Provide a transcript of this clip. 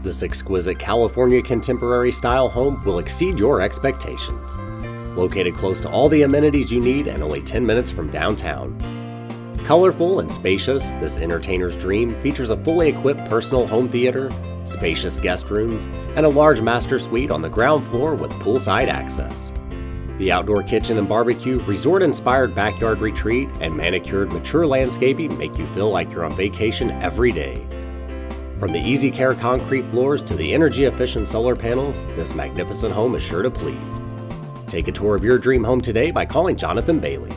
This exquisite California contemporary style home will exceed your expectations. Located close to all the amenities you need and only 10 minutes from downtown. Colorful and spacious, this entertainer's dream features a fully equipped personal home theater, spacious guest rooms, and a large master suite on the ground floor with poolside access. The outdoor kitchen and barbecue, resort-inspired backyard retreat, and manicured mature landscaping make you feel like you're on vacation every day. From the easy-care concrete floors to the energy-efficient solar panels, this magnificent home is sure to please. Take a tour of your dream home today by calling Jonathan Bailey.